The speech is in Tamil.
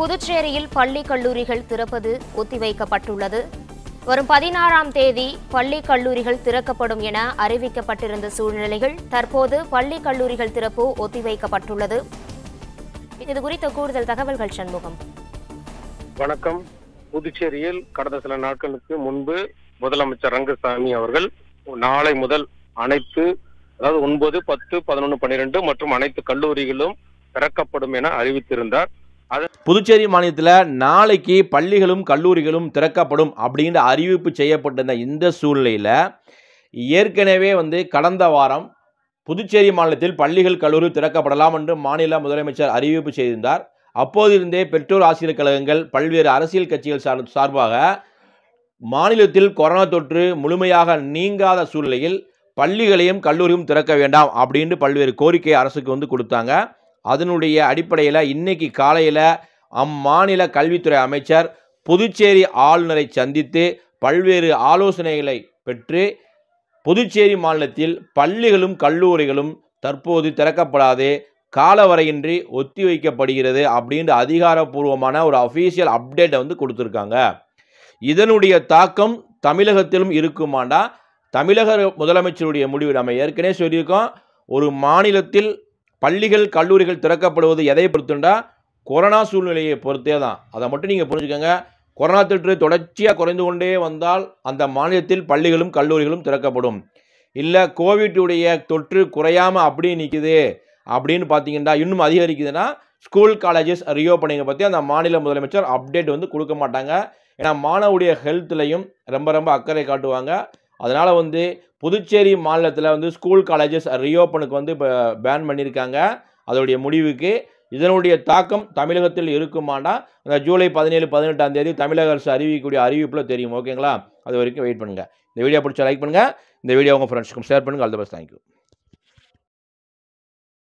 புதுச்சேரியில் பள்ளி கல்லூரிகள் திறப்பது ஒத்திவைக்கப்பட்டுள்ளது. வரும் 16ஆம் தேதி பள்ளி கல்லூரிகள் திறக்கப்படும் என அறிவிக்கப்பட்டிருந்த சூழ்நிலையில் தற்போது பள்ளி கல்லூரிகள் திறப்பு ஒத்திவைக்கப்பட்டுள்ளது. இது குறித்த கூடுதல் தகவல்கள் சண்முகம். வணக்கம். புதுச்சேரியில் கடந்த சில நாட்களுக்கு முன்பு முதலமைச்சர் ரங்கசாமி அவர்கள் நாளை முதல் அனைத்து அதாவது 9, 10, 11, 12 மற்றும் அனைத்து கல்லூரிகளும் திறக்கப்படும் என அறிவித்திருந்தார். புதுச்சேரி மாநிலத்தில் நாளைக்கு பள்ளிகளும் கல்லூரிகளும் திறக்கப்படும் அப்படிங்கிற அறிவிப்பு செய்யப்பட்டிருந்த இந்த சூழ்நிலையில் ஏற்கனவே கடந்த வாரம் புதுச்சேரி மாநிலத்தில் பள்ளிகள் கல்லூரி திறக்கப்படலாம் என்று மாநில முதலமைச்சர் அறிவிப்பு செய்திருந்தார். அப்போதிருந்தே பெற்றோர் ஆசிரியர் கழகங்கள் பல்வேறு அரசியல் கட்சிகள் சார்பாக மாநிலத்தில் கொரோனா தொற்று முழுமையாக நீங்காத சூழ்நிலையில் பள்ளிகளையும் கல்லூரியும் திறக்க வேண்டாம் அப்படின்னு பல்வேறு கோரிக்கை அரசுக்கு கொடுத்தாங்க. அதனுடைய அடிப்படையில் இன்னைக்கு காலையில் அம்மாநில கல்வித்துறை அமைச்சர் புதுச்சேரி ஆளுநரை சந்தித்து பல்வேறு ஆலோசனைகளை பெற்று புதுச்சேரி மாநிலத்தில் பள்ளிகளும் கல்லூரிகளும் தற்போது திறக்கப்படாது, காலவரையின்றி ஒத்தி வைக்கப்படுகிறது அப்படின்ற அதிகாரப்பூர்வமான ஒரு அஃபீஷியல் அப்டேட்டை கொடுத்துருக்காங்க. இதனுடைய தாக்கம் தமிழகத்திலும் இருக்குமாண்டா? தமிழக முதலமைச்சருடைய முடிவு நம்ம ஏற்கனவே சொல்லியிருக்கோம். ஒரு மாநிலத்தில் பள்ளிகள் கல்லூரிகள் திறக்கப்படுவது எதை பொறுத்துண்டா? கொரோனா சூழ்நிலையை பொறுத்தே தான். அதை மட்டும் நீங்கள் புரிஞ்சுக்கோங்க. கொரோனா தொற்று தொடர்ச்சியாக குறைந்து கொண்டே வந்தால் அந்த மாநிலத்தில் பள்ளிகளும் கல்லூரிகளும் திறக்கப்படும். இல்லை கோவிட்டுடைய தொற்று குறையாமல் அப்படியே நிற்குது அப்படின்னு பார்த்தீங்கன்னா இன்னும் அதிகரிக்குதுன்னா ஸ்கூல் காலேஜஸ் ரீஓப்பனிங்கை பற்றி அந்த மாநில முதலமைச்சர் அப்டேட் கொடுக்க மாட்டாங்க. ஏன்னா மாணவருடைய ஹெல்த்லையும் ரொம்ப ரொம்ப அக்கறை காட்டுவாங்க. அதனால் புதுச்சேரி மாநிலத்தில் ஸ்கூல் காலேஜஸ் ரீஓப்பனுக்கு இப்போ பேன் பண்ணியிருக்காங்க. அதோடைய முடிவுக்கு இதனுடைய தாக்கம் தமிழகத்தில் இருக்குமாண்டா? அந்த ஜூலை 17, 18ஆம் தேதி தமிழக அரசு அறிவிக்கக்கூடிய அறிவிப்பில் தெரியும். ஓகேங்களா? அது வரைக்கும் வெயிட் பண்ணுங்கள். இந்த வீடியோ பிடிச்சா லைக் பண்ணுங்கள். இந்த வீடியோ உங்கள் ஃப்ரெண்ட்ஸுக்கும் ஷேர் பண்ணுங்கள். All the best. தேங்க்யூ.